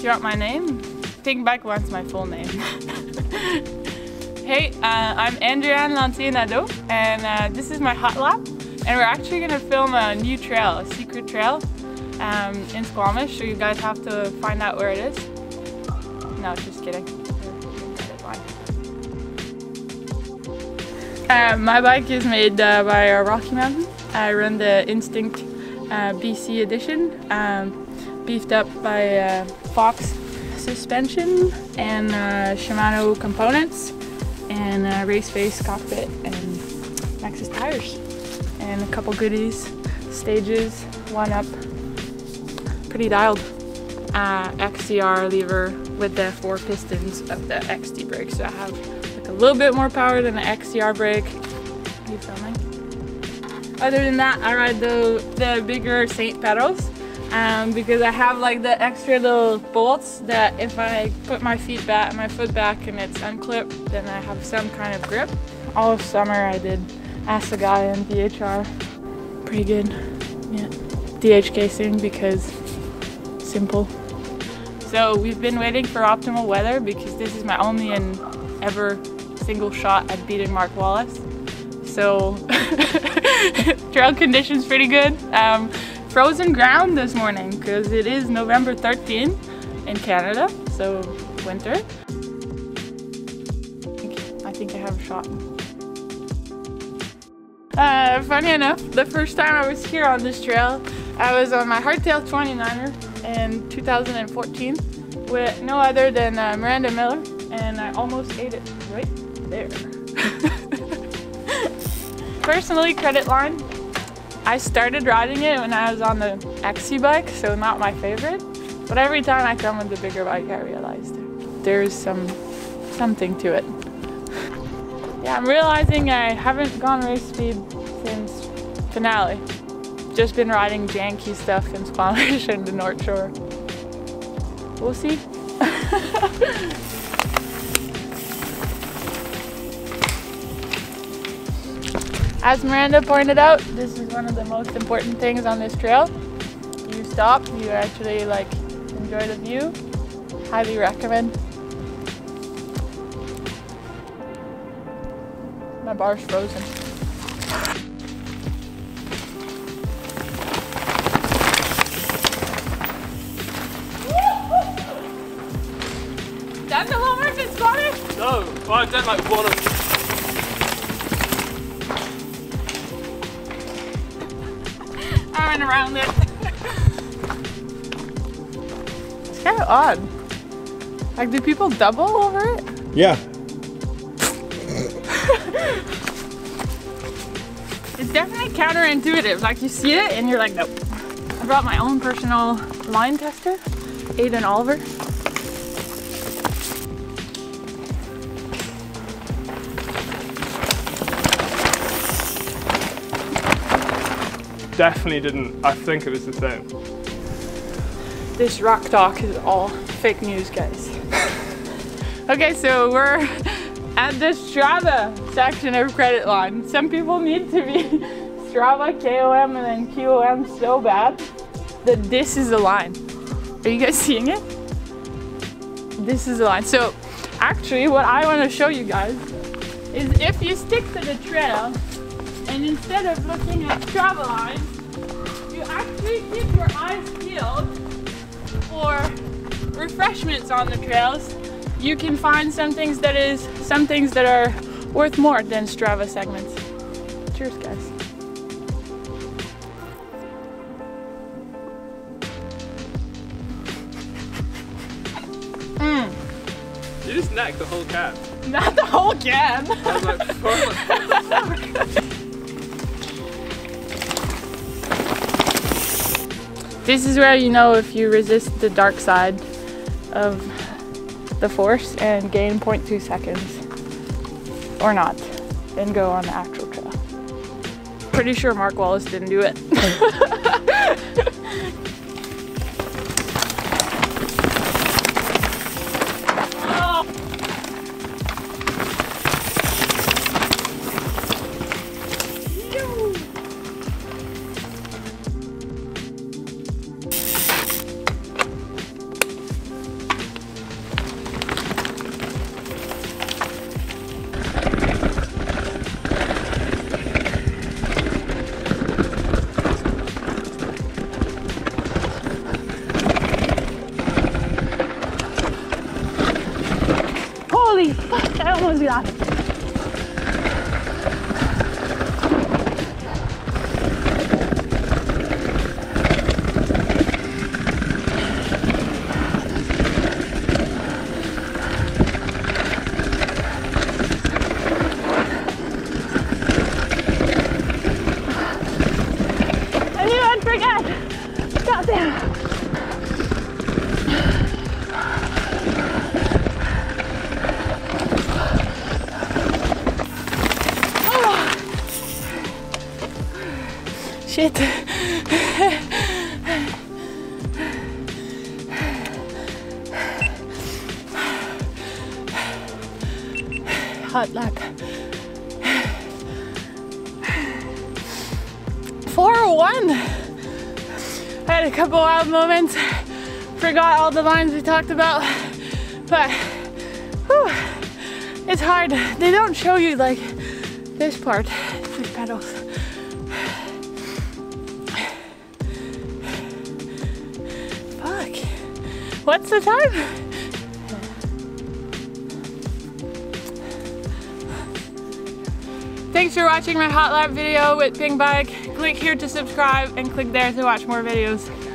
Do you want my name? Pinkbike wants my full name. Hey, I'm Andreanne Lantier-Nadeau, and this is my hot lap. And we're actually going to film a new trail, a secret trail in Squamish, so you guys have to find out where it is. No, just kidding. My bike is made by Rocky Mountain. I run the Instinct BC edition, beefed up by Box suspension and Shimano components and Race Face cockpit and Maxxis tires and a couple goodies, Stages, 1UP, pretty dialed. XTR lever with the 4 pistons of the XD brake, so I have like a little bit more power than the XTR brake. Are you filming? Other than that, I ride the bigger Saint pedals. Because I have like the extra little bolts that if I put my foot back and it's unclipped, then I have some kind of grip. All of summer I did asagaya and DHR, pretty good. Yeah, DH casing because simple. So we've been waiting for optimal weather because this is my only and ever single shot at beating Mark Wallace. So trail conditions pretty good. Frozen ground this morning because it is November 13 in Canada, so winter. I think I have a shot. Funny enough, the first time I was here on this trail, I was on my hardtail 29er in 2014 with no other than Miranda Miller, and I almost ate it right there. Personally, credit line. I started riding it when I was on the XC bike, so not my favorite. But every time I come with the bigger bike, I realized there's something to it. Yeah, I'm realizing I haven't gone race speed since finale. Just been riding janky stuff in Squamish and the North Shore. We'll see. As Miranda pointed out, this is one of the most important things on this trail. You stop, you actually like enjoy the view. Highly recommend. My bar's frozen. Done the lower if it's Squamish? No, well, I've done like one of them. Around it. It's kind of odd. Like, do people double over it? Yeah. It's definitely counterintuitive. Like, you see it and you're like, nope. I brought my own personal line tester, Aiden Oliver. Definitely didn't. I think it was the same. This rock talk is all fake news, guys. Okay, so we're at the Strava section of credit line. Some people need to be Strava, KOM, and then QOM so bad that this is the line. Are you guys seeing it? This is the line. So actually what I want to show you guys is if you stick to the trail, and instead of looking at Strava lines, you actually keep your eyes peeled for refreshments on the trails. You can find some things that are worth more than Strava segments. Cheers, guys. You just necked the whole can. Not the whole can. I was like, fuck. This is where you know if you resist the dark side of the force and gain 0.2 seconds or not and go on the actual trail. Pretty sure Mark Wallace didn't do it. I want to do that. Shit. Hot lap. 4:01. I had a couple wild moments. Forgot all the lines we talked about. But whew, it's hard. They don't show you like this part, the pedals. What's the time? 10. Thanks for watching my hot lap video with Pinkbike. Click here to subscribe and click there to watch more videos.